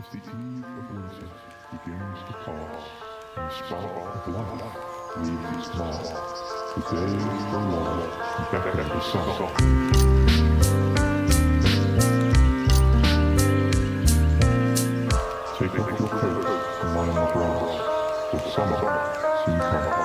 As the eve of winter begins to pass, and the spark of light leaves its mark, the days grow long and back at the sun. Take off your coat and lie on the grass, for summer soon comes.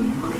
in Ukraine.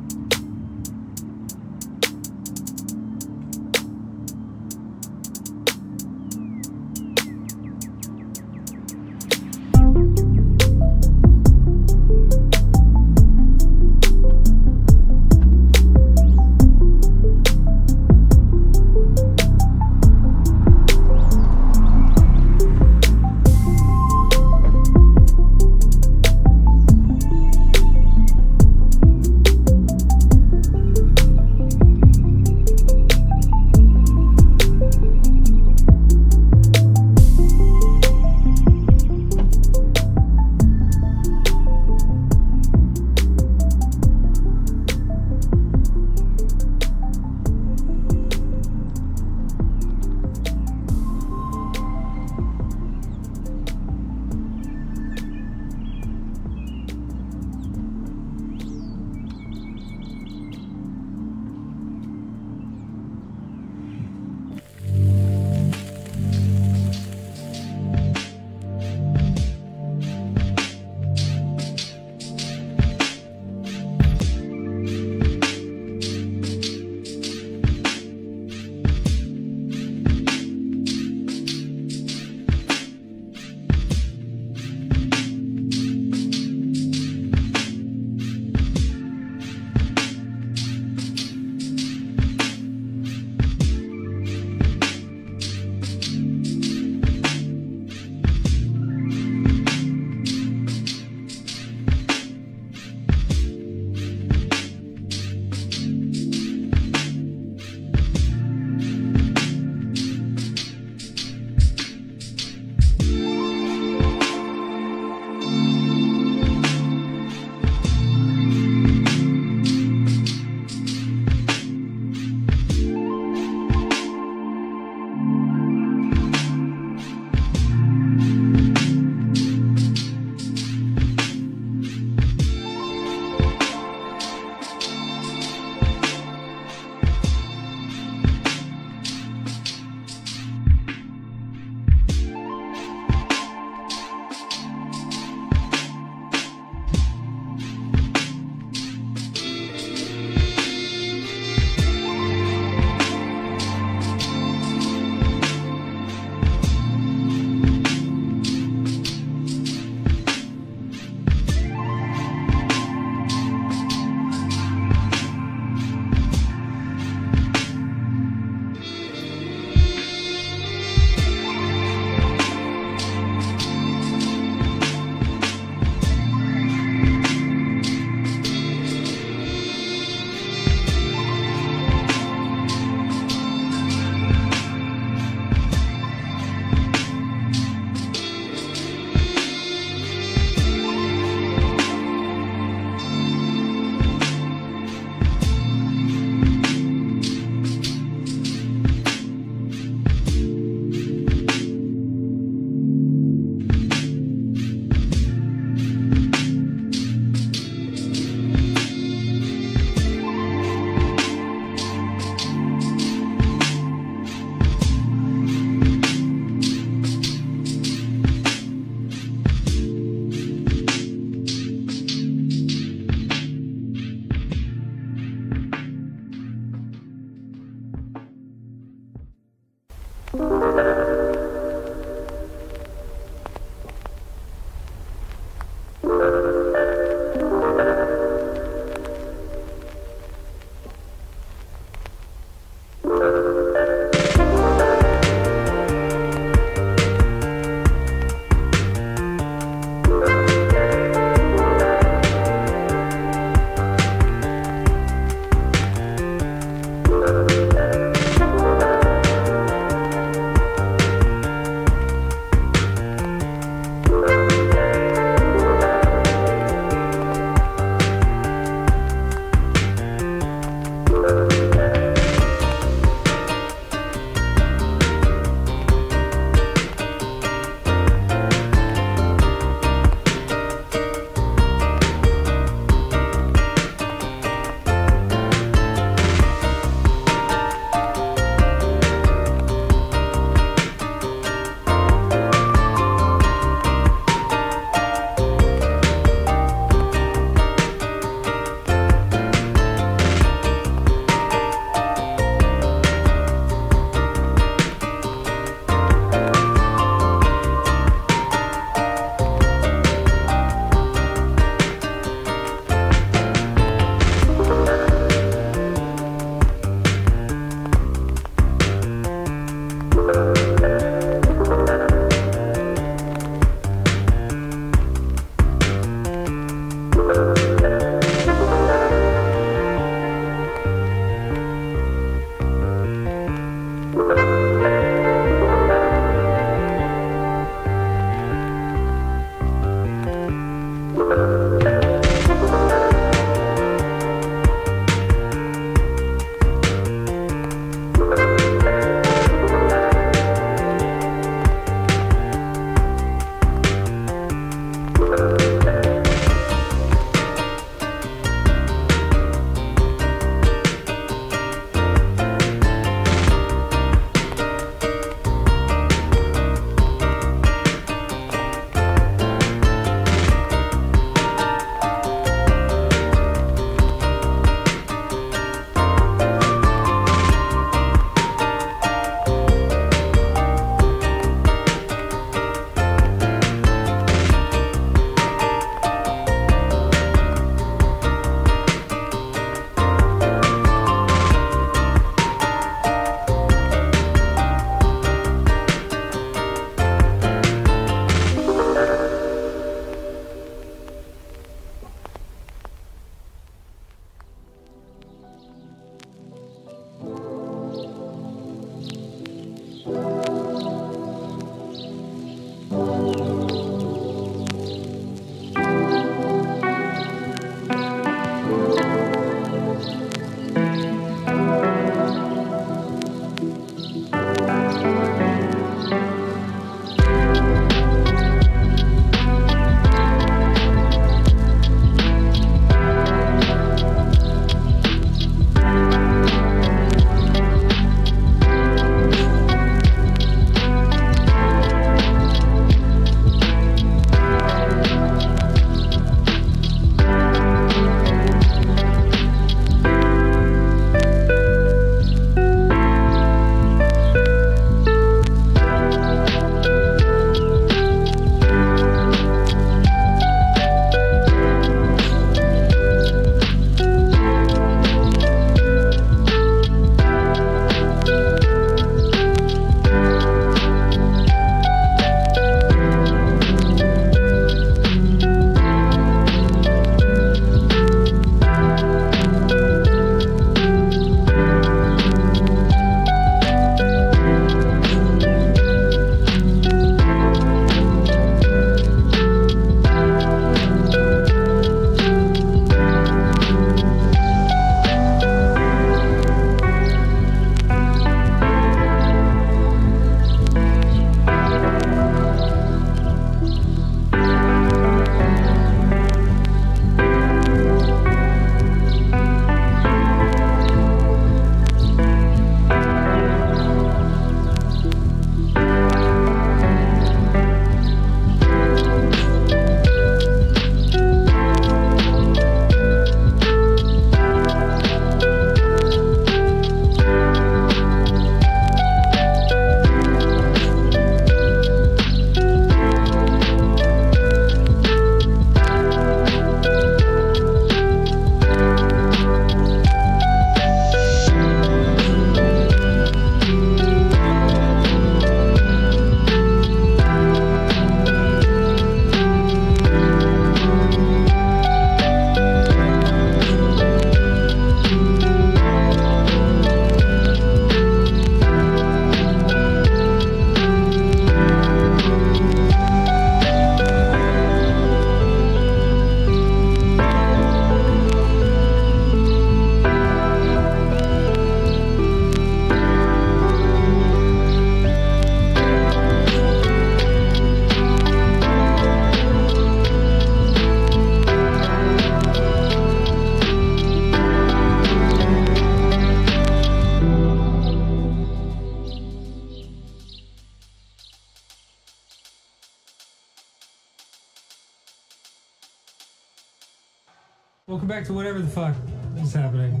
back to whatever the fuck is happening.